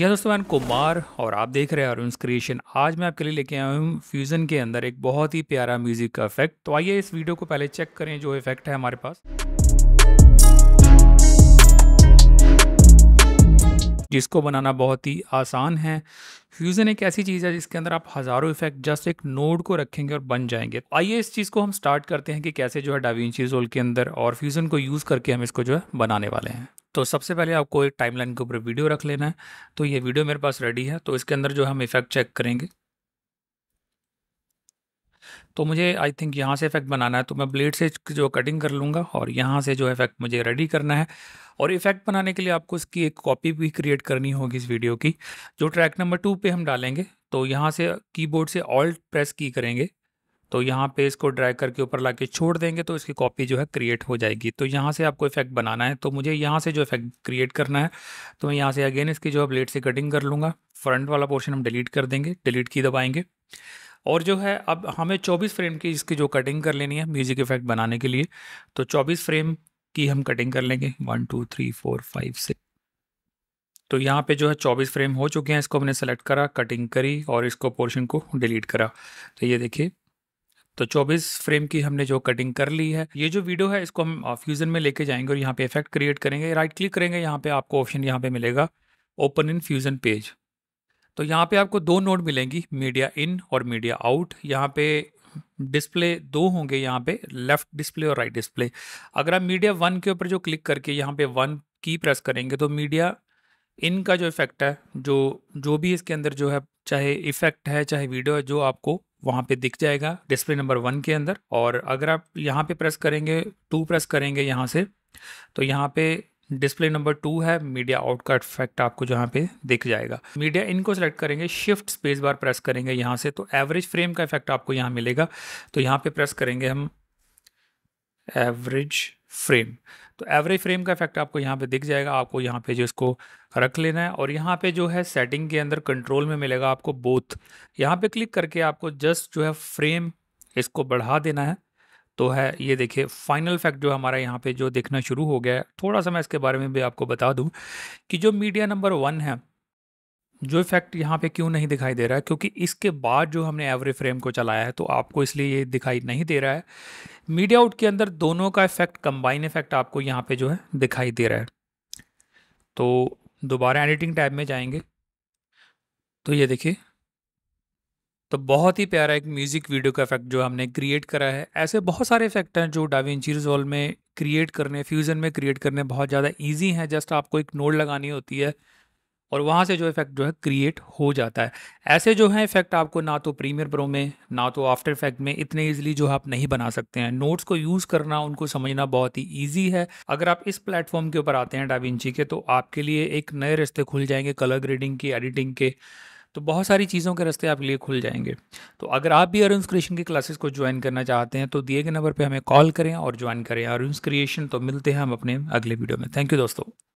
जी दोस्तों, मैं कुमार और आप देख रहे हैं अरुणस क्रिएशन। आज मैं आपके लिए लेके आया हूँ फ्यूजन के अंदर एक बहुत ही प्यारा म्यूजिक का इफेक्ट। तो आइए इस वीडियो को पहले चेक करें जो इफेक्ट है हमारे पास। जिसको बनाना बहुत ही आसान है। फ्यूजन एक ऐसी चीज़ है जिसके अंदर आप हज़ारों इफेक्ट जस्ट एक नोड को रखेंगे और बन जाएंगे। आइए इस चीज़ को हम स्टार्ट करते हैं कि कैसे जो है डाविंची रिजोल्व के अंदर और फ्यूजन को यूज़ करके हम इसको जो है बनाने वाले हैं। तो सबसे पहले आपको एक टाइमलाइन के ऊपर वीडियो रख लेना है। तो ये वीडियो मेरे पास रेडी है, तो इसके अंदर जो हम इफेक्ट चेक करेंगे। तो मुझे आई थिंक यहाँ से इफेक्ट बनाना है, तो मैं ब्लेड से जो कटिंग कर लूँगा और यहाँ से जो इफेक्ट मुझे रेडी करना है। और इफेक्ट बनाने के लिए आपको इसकी एक कॉपी भी क्रिएट करनी होगी इस वीडियो की, जो ट्रैक नंबर 2 पे हम डालेंगे। तो यहाँ से कीबोर्ड से ऑल्ट प्रेस की करेंगे, तो यहाँ पे इसको ड्रैग करके ऊपर लाके छोड़ देंगे, तो इसकी कॉपी जो है क्रिएट हो जाएगी। तो यहाँ से आपको इफेक्ट बनाना है, तो मुझे यहाँ से जो इफेक्ट क्रिएट करना है, तो मैं यहाँ से अगेन इसकी जो है ब्लेड से कटिंग कर लूँगा। फ्रंट वाला पोर्शन हम डिलीट कर देंगे, डिलीट की दबाएँगे। और जो है अब हमें 24 फ्रेम की इसकी जो कटिंग कर लेनी है म्यूज़िक इफेक्ट बनाने के लिए। तो 24 फ्रेम की हम कटिंग कर लेंगे, 1 2 3 4 5 6। तो यहाँ पे जो है 24 फ्रेम हो चुके हैं। इसको हमने सेलेक्ट करा, कटिंग करी और इसको पोर्शन को डिलीट करा। तो ये देखिए, तो 24 फ्रेम की हमने जो कटिंग कर ली है। ये जो वीडियो है इसको हम फ्यूजन में लेके जाएंगे और यहाँ पे इफेक्ट क्रिएट करेंगे। राइट क्लिक करेंगे, यहाँ पे आपको ऑप्शन यहाँ पे मिलेगा ओपन इन फ्यूजन पेज। तो यहाँ पे आपको 2 नोड मिलेंगी, मीडिया इन और मीडिया आउट। यहाँ पे डिस्प्ले 2 होंगे, यहाँ पे लेफ्ट डिस्प्ले और राइट डिस्प्ले। अगर आप मीडिया 1 के ऊपर जो क्लिक करके यहाँ पे 1 की प्रेस करेंगे, तो मीडिया इन का जो इफेक्ट है, जो भी इसके अंदर जो है, चाहे इफेक्ट है चाहे वीडियो है, जो आपको वहाँ पे दिख जाएगा डिस्प्ले नंबर 1 के अंदर। और अगर आप यहाँ पे प्रेस करेंगे, 2 प्रेस करेंगे यहाँ से, तो यहाँ पे डिस्प्ले नंबर 2 है, मीडिया आउट का इफेक्ट आपको जहाँ पे दिख जाएगा। मीडिया इन को सेलेक्ट करेंगे, शिफ्ट स्पेस बार प्रेस करेंगे यहाँ से, तो एवरेज फ्रेम का इफेक्ट आपको यहाँ मिलेगा। तो यहाँ पे प्रेस करेंगे हम एवरेज फ्रेम, तो एवरेज फ्रेम का इफेक्ट आपको यहाँ पे दिख जाएगा। आपको यहाँ पे जो इसको रख लेना है और यहाँ पे जो है सेटिंग के अंदर कंट्रोल में मिलेगा आपको बोथ। यहाँ पे क्लिक करके आपको जस्ट जो है फ्रेम इसको बढ़ा देना है। तो है ये देखिए फाइनल इफेक्ट जो हमारा यहाँ पे जो दिखना शुरू हो गया है। थोड़ा सा मैं इसके बारे में भी आपको बता दूं कि जो मीडिया नंबर 1 है, जो इफेक्ट यहाँ पे क्यों नहीं दिखाई दे रहा है, क्योंकि इसके बाद जो हमने एवरेज फ्रेम को चलाया है, तो आपको इसलिए ये दिखाई नहीं दे रहा है। मीडिया आउट के अंदर दोनों का इफेक्ट, कंबाइन इफेक्ट आपको यहाँ पर जो है दिखाई दे रहा है। तो दोबारा एडिटिंग टैब में जाएंगे, तो ये देखिए, तो बहुत ही प्यारा एक म्यूज़िक वीडियो का इफेक्ट जो हमने क्रिएट करा है। ऐसे बहुत सारे इफेक्ट हैं जो डाविंची रिजॉल्व में क्रिएट करने, फ्यूजन में क्रिएट करने बहुत ज़्यादा इजी हैं। जस्ट आपको एक नोड लगानी होती है और वहाँ से जो इफेक्ट जो है क्रिएट हो जाता है। ऐसे जो है इफेक्ट आपको ना तो प्रीमियर प्रो में ना तो आफ्टर इफेक्ट में इतने ईजिली जो आप नहीं बना सकते हैं। नोट्स को यूज़ करना, उनको समझना बहुत ही ईजी है। अगर आप इस प्लेटफॉर्म के ऊपर आते हैं डाविंची के, तो आपके लिए एक नए रास्ते खुल जाएंगे कलर ग्रेडिंग के, एडिटिंग के, तो बहुत सारी चीज़ों के रास्ते आपके लिए खुल जाएंगे। तो अगर आप भी अरुणस क्रिएशन की क्लासेस को ज्वाइन करना चाहते हैं, तो दिए गए नंबर पे हमें कॉल करें और ज्वाइन करें अरुणस क्रिएशन। तो मिलते हैं हम अपने अगले वीडियो में। थैंक यू दोस्तों।